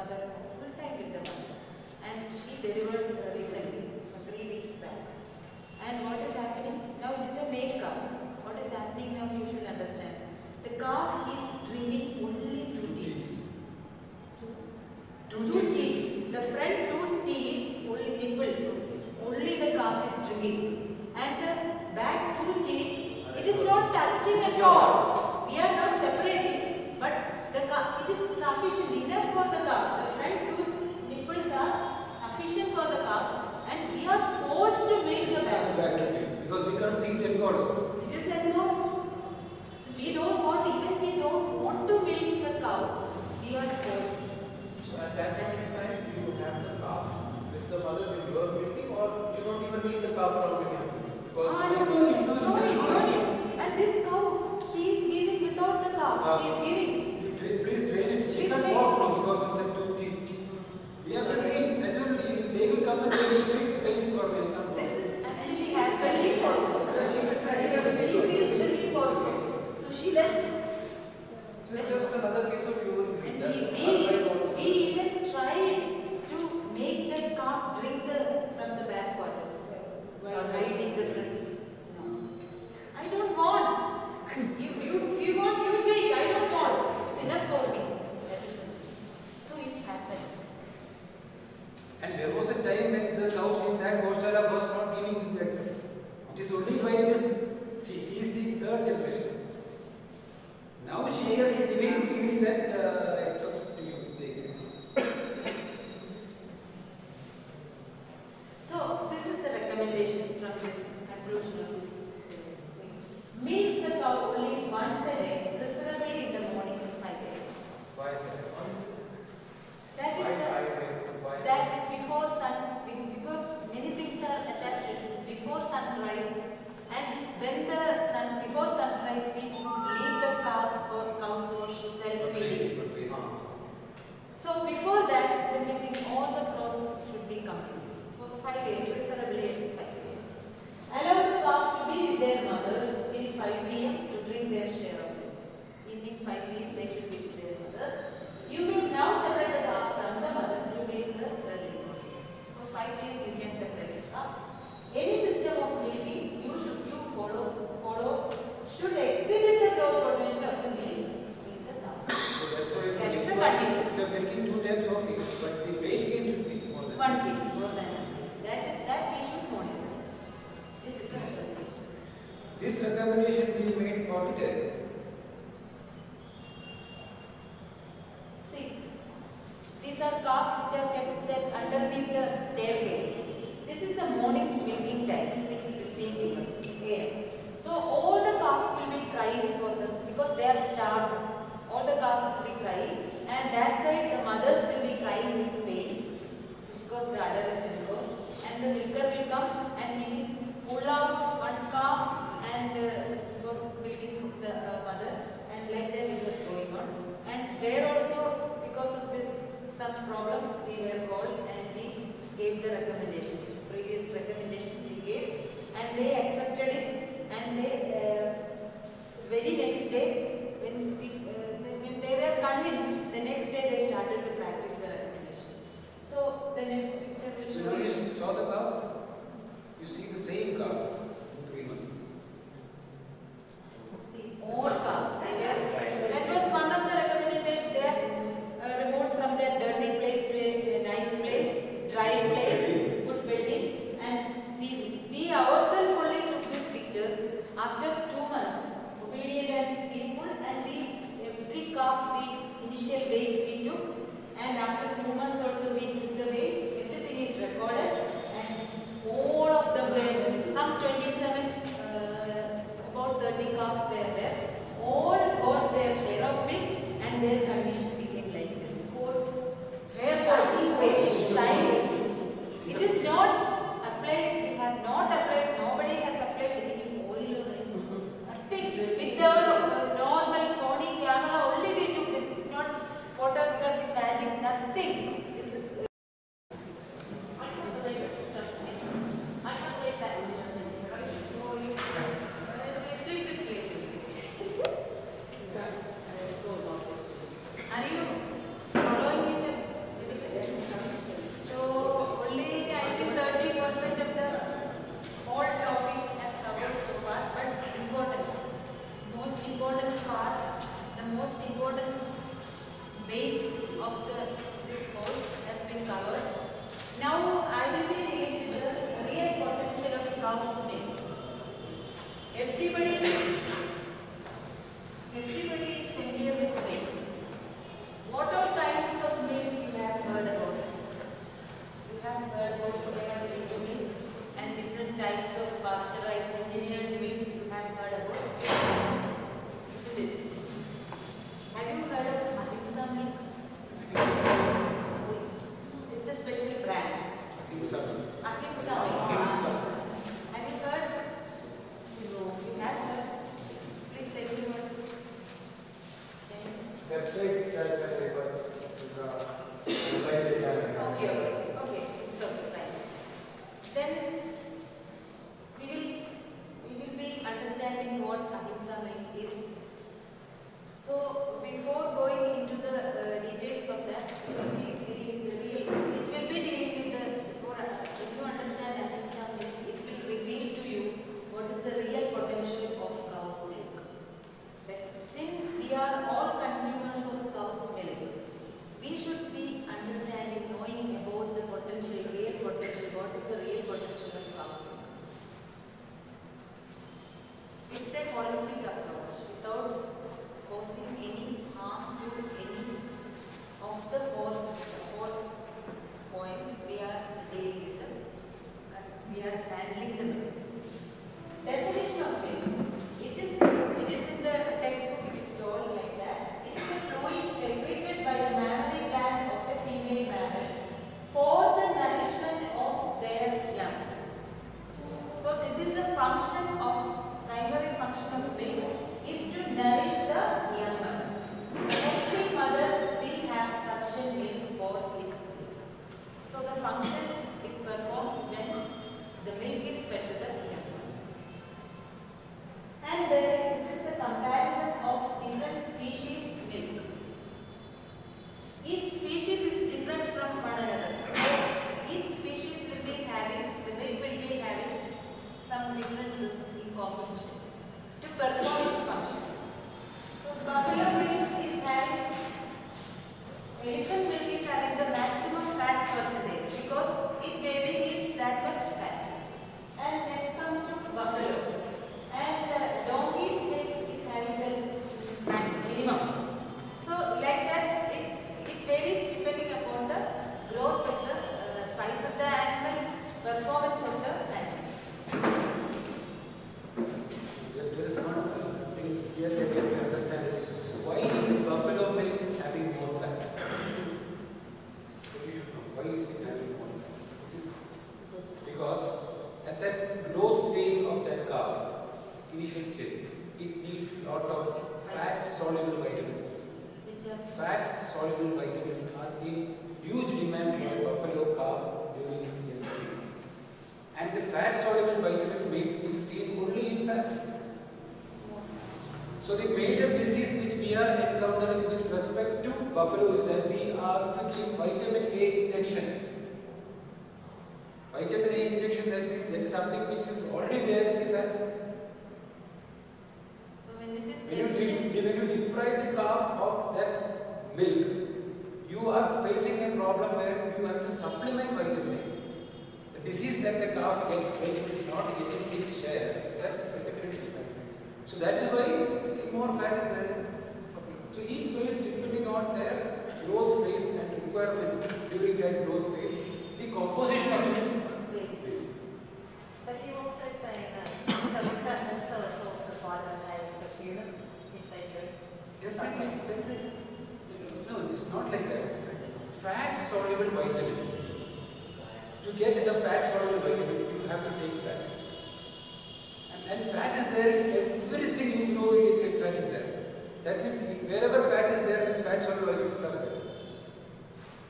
mother full time with the mother, and she delivered recently, 3 weeks back. And what is happening now? It is a male calf. What is happening now? You should understand. The calf is drinking only 2 teats. Two teats. The front 2 teats, only nipples. Only the calf is drinking, and the back 2 teats. It is not touching at all. We are not separating, but the calf, it is sufficient enough for the calf. The front 2 nipples are sufficient for the calf, and we are forced to milk the back 2 teats because we can't see it engorged. It is engorged. So we don't want, even we don't want to milk the cow. We are forced. So at that point in time, you have the calf with the mother when you are milking, or you don't even milk the calf around when you are milking because. No. And this cow, she is giving without the calf. She is giving. Please train it. She can't walk now because of the 2 teats. We are at age, naturally, they will come and they will drink for me. This is, and she has relief also. She feels relief also. So she lets. So it's just another case of human greed. And we even tried to make the calf drink the from the back quarters while riding the front. I don't want. If you want, you take. I don't want. It's enough for me. That is it. So it happens. And there was a time when the cows in that Goshala was not giving this access. It is only by this. She is the 3rd generation. Now she is giving that access to you. Take it. So this is the recommendation from this conclusion of this. Milk the cow only once a day, preferably in the morning at 5 a.m. Why is that once? That is before sun, because many things are attached before sunrise, and when the sun before sunrise we should leave the cows for self-feeding. So before that, the milking, all the process should be complete. So 5 a.m. preferably 5 a.m. Allow the cows to be with their mothers. 5 p.m. to bring their share of it. Evening 5 p.m. they should be with their mothers. You will now separate the calf from the mother to milk her early morning. So 5 p.m. you can separate the calf. Any system of milking you should exhibit the growth potential of the milk. So that's why that is the condition. If you are milking 2 times, okay, but the weight gain should be more than 1 kg, more than 1 kg. That we should monitor. This is the condition. This recommendation we made for the dairy. See, these are calves which are kept underneath the staircase. This is the morning milking time, 6:15 a.m. So all the calves will be crying because they are starved. All the calves will be crying, and that side the mothers will be crying with pain because the udder is engorged, and the milker will come and he will pull out one calf. And milking the mother, and like that it was going on. And there also, because of this, some problems we were called, and we gave the recommendation. Previous recommendation we gave, and they accepted it. And they very next day, when they were convinced, the next day they started to practice the recommendation. So the next picture will show you. You saw the calf. You see the same calf in 3 months. More calves they were. That was one of the recommendations. They are removed from their dirty place to a nice place, dry place, good building. And we ourselves only took these pictures after 2 months, obedient and peaceful, and we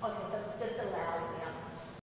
Okay, so it's just allowed.